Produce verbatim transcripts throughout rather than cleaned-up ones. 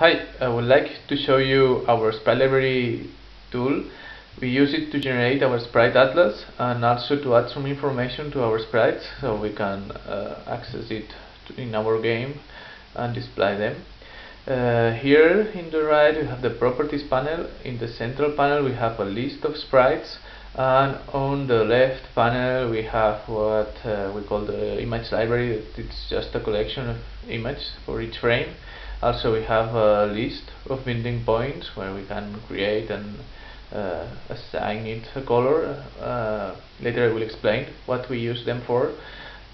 Hi, I would like to show you our Sprite Library tool. We use it to generate our Sprite Atlas and also to add some information to our sprites so we can uh, access it in our game and display them. Uh, here in the right we have the properties panel. In the central panel we have a list of sprites, and on the left panel we have what uh, we call the image library. It's just a collection of images for each frame. Also we have a list of binding points where we can create and uh, assign it a color. Uh, later I will explain what we use them for.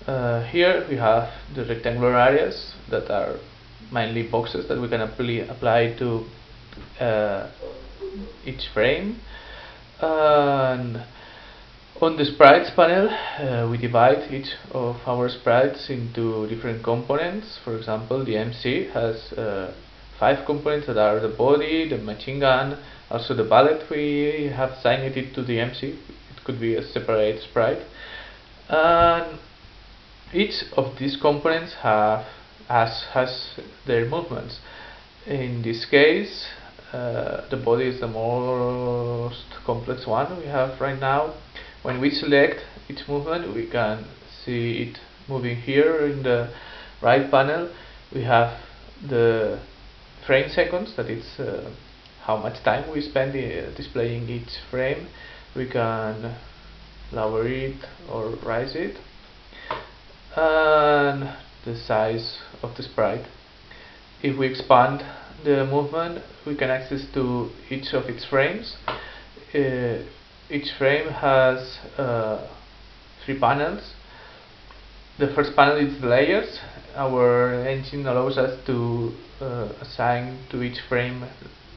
Uh, here we have the rectangular areas that are mainly boxes that we can apply, apply to uh, each frame. And on the sprites panel uh, we divide each of our sprites into different components. For example, the M C has uh, five components that are the body, the machine gun, also the bullet. We have assigned it to the M C. It could be a separate sprite, and each of these components have has, has their movements. In this case uh, the body is the most complex one we have right now. When we select each movement, we can see it moving. Here in the right panel we have the frame seconds, that is uh, how much time we spend uh, displaying each frame. We can lower it or rise it, and the size of the sprite. If we expand the movement, we can access to each of its frames. Uh, Each frame has uh, three panels. The first panel is the layers. Our engine allows us to uh, assign to each frame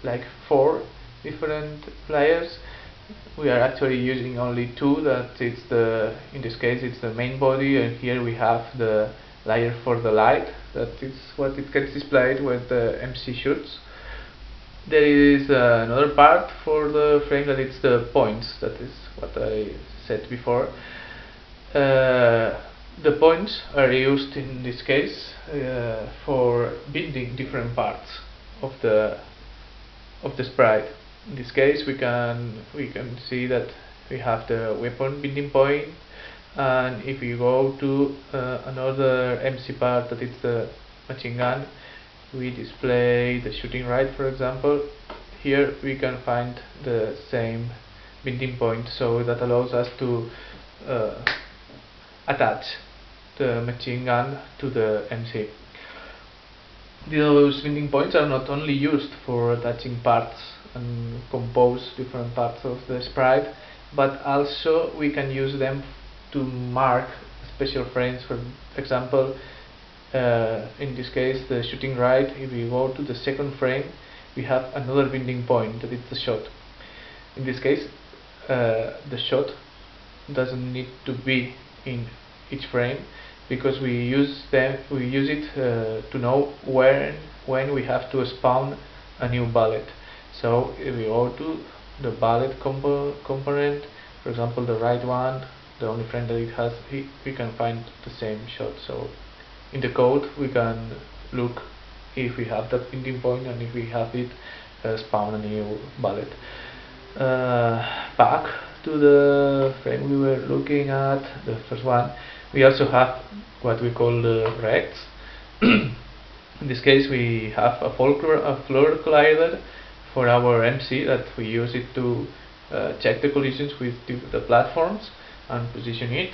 like four different layers. We are actually using only two. That it's the in this case it's the main body, and here we have the layer for the light. That is what it gets displayed when the M C shoots. There is uh, another part for the frame that it's the points, that is what I said before. Uh, the points are used in this case uh, for building different parts of the of the sprite. In this case we can we can see that we have the weapon binding point, and if you go to uh, another M C part that it's the machine gun, we display the shooting right, for example. Here we can find the same binding point, so that allows us to uh, attach the machine gun to the M C. Those binding points are not only used for attaching parts and compose different parts of the sprite, but also we can use them to mark special frames. For example, Uh, in this case the shooting right, if we go to the second frame we have another binding point that is the shot. In this case uh, the shot doesn't need to be in each frame because we use them we use it uh, to know when when we have to spawn a new bullet. So if we go to the bullet compo component, for example the right one, the only frame that it has, we can find the same shot. So in the code we can look if we have that binding point, and if we have it uh, spawn a new bullet. Uh, back to the frame we were looking at, the first one, we also have what we call the rects. In this case we have a folklore, a floor collider for our M C, that we use it to uh, check the collisions with the platforms and position it.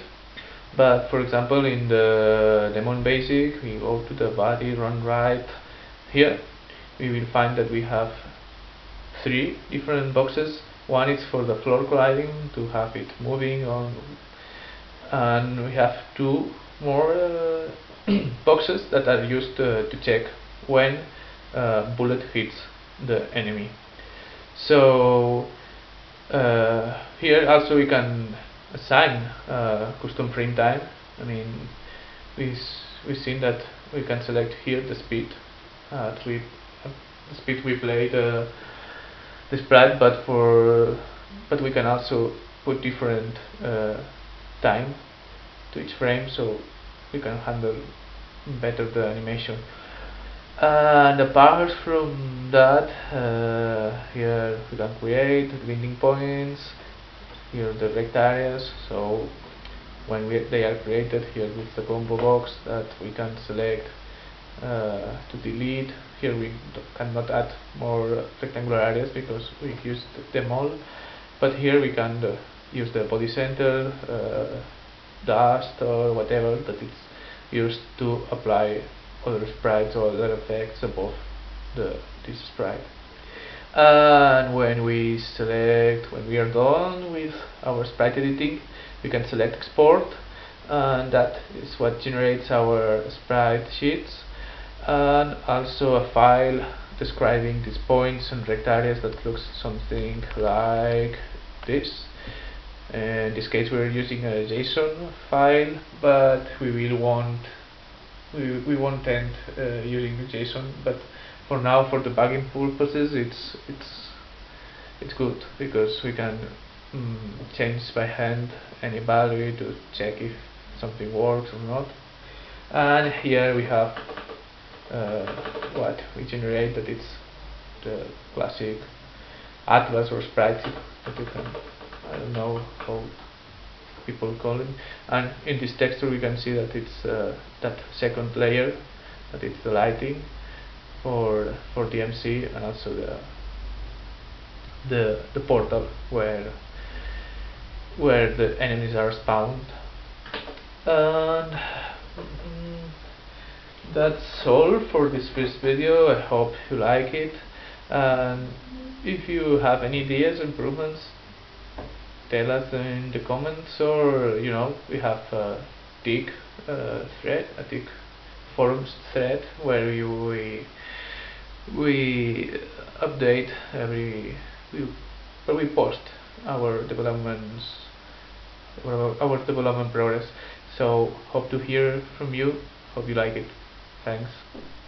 But for example in the Demon Basic we go to the body, run right. Here we will find that we have three different boxes. One is for the floor colliding to have it moving on, and we have two more uh, boxes that are used uh, to check when uh, bullet hits the enemy. So uh, here also we can assign uh, custom frame time. I mean, we've, we've seen that we can select here the speed uh, we, uh, the speed we play the, the sprite, but for but we can also put different uh, time to each frame so we can handle better the animation. And apart from that, uh, here we can create linking points, here the rect areas, so when we, they are created, here with the combo box that we can select uh, to delete. Here we cannot add more rectangular areas because we used them all, but here we can uh, use the body center, uh, dust or whatever that it's used to apply other sprites or other effects above the this sprite. And when we select, when we are done with our sprite editing, we can select export, and that is what generates our sprite sheets and also a file describing these points and rect areas that looks something like this. In this case we are using a JSON file, but we will want we, we won't end uh, using the JSON, but for now, for debugging purposes, it's it's it's good because we can mm, change by hand any value to check if something works or not. And here we have uh, what we generate, that it's the classic Atlas or Sprite that you can, I don't know how people call it. And in this texture we can see that it's uh, that second layer, that it's the lighting for for the M C, and also the the the portal where where the enemies are spawned. And mm, that's all for this first video. I hope you like it, and if you have any ideas, improvements, tell us in the comments, or you know, we have a TIG uh, thread, a TIG forums thread where you, we we update every we where we post our developments, our development progress. So hope to hear from you. Hope you like it. Thanks.